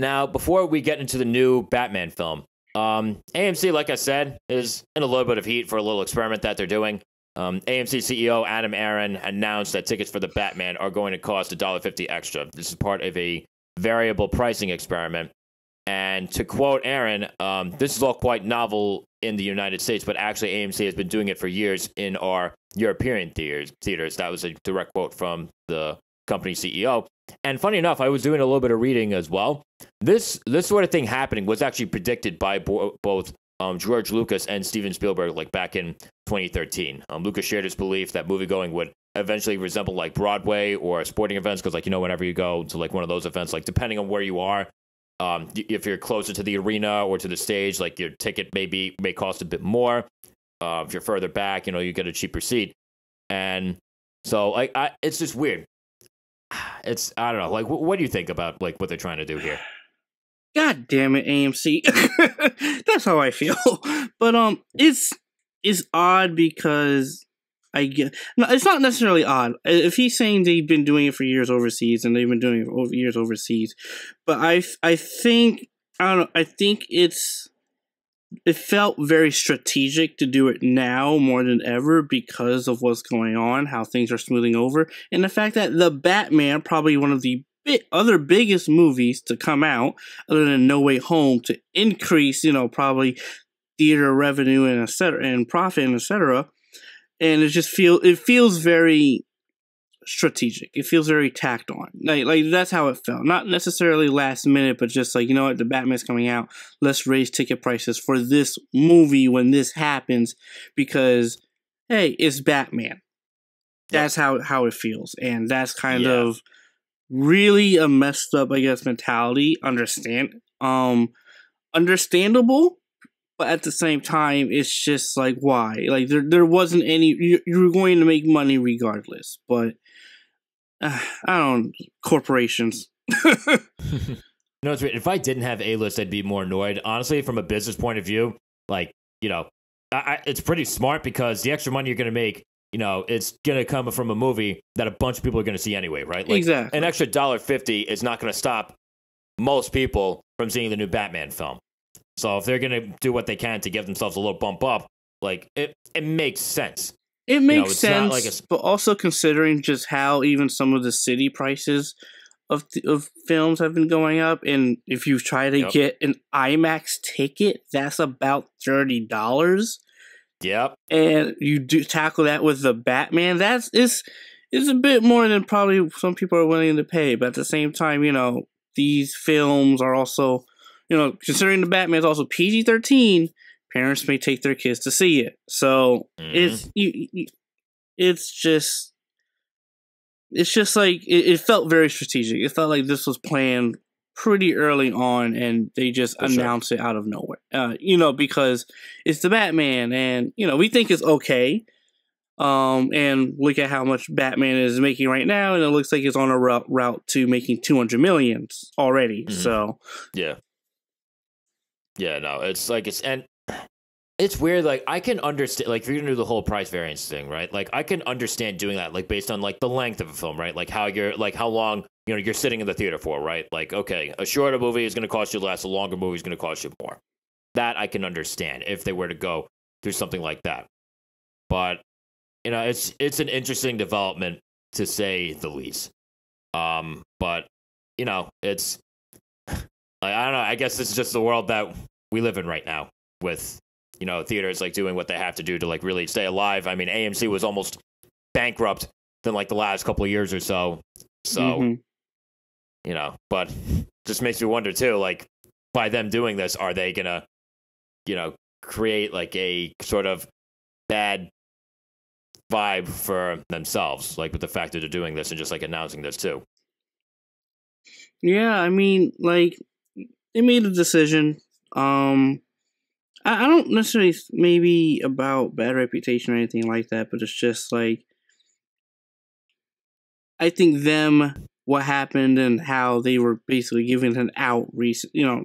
Now, before we get into the new Batman film, AMC, like I said, is in a little bit of heat for a little experiment that they're doing. AMC CEO Adam Aaron announced that tickets for the Batman are going to cost $1.50 extra. This is part of a variable pricing experiment. And to quote Aaron, this is all quite novel in the United States, but actually AMC has been doing it for years in our European theaters. That was a direct quote from the company CEO. And funny enough, I was doing a little bit of reading as well. This sort of thing happening was actually predicted by both George Lucas and Steven Spielberg, like back in 2013. Lucas shared his belief that moviegoing would eventually resemble like Broadway or sporting events, because, like, you know, whenever you go to like one of those events, like depending on where you are, if you're closer to the arena or to the stage, like your ticket may cost a bit more. If you're further back, you know, you get a cheaper seat. And so, like, it's just weird. I don't know. Like, what do you think about like what they're trying to do here? God damn it, AMC. That's how I feel. But it's odd because I get. No, it's not necessarily odd. If he's saying they've been doing it for years overseas, and they've been doing it for years overseas, but I think, I don't know. I think it felt very strategic to do it now more than ever because of what's going on, how things are smoothing over, and the fact that The Batman, probably one of the other biggest movies to come out other than No Way Home, to increase, you know, probably theater revenue and etc. and profit and etc. And it feels very strategic. It feels very tacked on. Like that's how it felt. Not necessarily last minute, but just like, you know what, the Batman's coming out. Let's raise ticket prices for this movie when this happens because, hey, it's Batman. That's how it feels. And that's kind of really a messed up, I guess, mentality. Understandable, but at the same time, it's just like, why? Like there wasn't any. You were going to make money regardless, but I don't. Corporations. No, it's weird. If I didn't have A-list, I'd be more annoyed. Honestly, from a business point of view, like, you know, it's pretty smart because the extra money you're going to make, you know, it's going to come from a movie that a bunch of people are going to see anyway, right? Like, exactly. An extra $1.50 is not going to stop most people from seeing the new Batman film. So if they're going to do what they can to give themselves a little bump up, like, it makes sense. It makes sense, like but also considering just how even some of the city prices of films have been going up. And if you try to get an IMAX ticket, that's about $30. Yep. And you do tackle that with The Batman. It's a bit more than probably some people are willing to pay. But at the same time, you know, these films are also, you know, considering The Batman is also PG-13, parents may take their kids to see it. So it's just like it felt very strategic. It felt like this was planned pretty early on, and they just announced it out of nowhere. You know, because it's The Batman, and you know we think it's okay. And look at how much Batman is making right now, and it looks like it's on a route to making $200 million already. So yeah, no, it's like it's weird. Like I can understand, like if you're gonna do the whole price variance thing, right? Like I can understand doing that, like based on like the length of a film, right? Like how long, you know, you're sitting in the theater for, right? Like, okay, a shorter movie is going to cost you less, a longer movie is going to cost you more. That I can understand if they were to go through something like that. But, you know, it's an interesting development to say the least. But, you know, it's, like, I don't know, I guess this is just the world that we live in right now with, you know, theaters like doing what they have to do to like really stay alive. I mean, AMC was almost bankrupt in like the last couple of years or so. So, you know, but just makes me wonder too, like by them doing this, are they gonna, you know, create like a sort of bad vibe for themselves, like with the fact that they're doing this and just like announcing this too? Yeah, I mean, like they made a decision. I don't necessarily maybe about bad reputation or anything like that, but it's just like I think them, what happened and how they were basically giving an out recent, you know,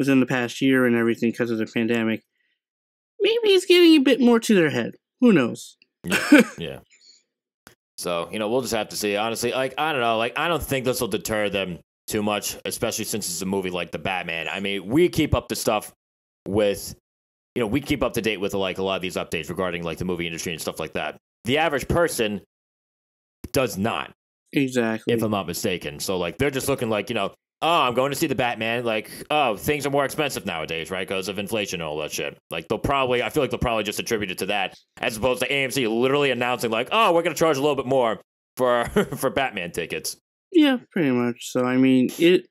within the past year and everything because of the pandemic. Maybe it's getting a bit more to their head. Who knows? Yeah. So, you know, we'll just have to see. Honestly, like, I don't know. Like, I don't think this will deter them too much, especially since it's a movie like The Batman. I mean, we keep up the stuff with, you know, we keep up to date with like a lot of these updates regarding like the movie industry and stuff like that. The average person does not. Exactly. If I'm not mistaken. So like, they're just looking like, you know, oh, I'm going to see The Batman. Like, oh, things are more expensive nowadays, right? Because of inflation and all that shit. Like, they'll probably, I feel like they'll probably just attribute it to that, as opposed to AMC literally announcing like, oh, we're going to charge a little bit more for Batman tickets. Yeah, pretty much. So, I mean, it's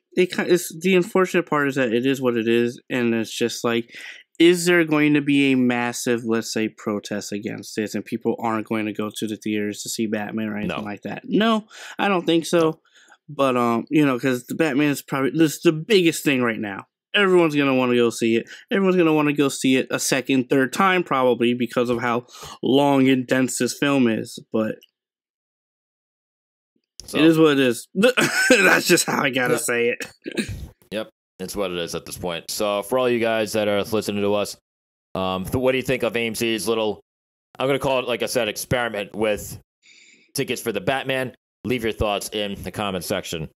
the unfortunate part is that it is what it is. And it's just like, is there going to be a massive, let's say, protest against this and people aren't going to go to the theaters to see Batman or anything like that? No, I don't think so. No. But, you know, because The Batman is probably the biggest thing right now. Everyone's going to want to go see it. Everyone's going to want to go see it a second, third time probably because of how long and dense this film is. But so, it is what it is. That's just how I got to say it. Yep. It's what it is at this point. So for all you guys that are listening to us, what do you think of AMC's little, I'm going to call it, like I said, experiment with tickets for The Batman? Leave your thoughts in the comment section.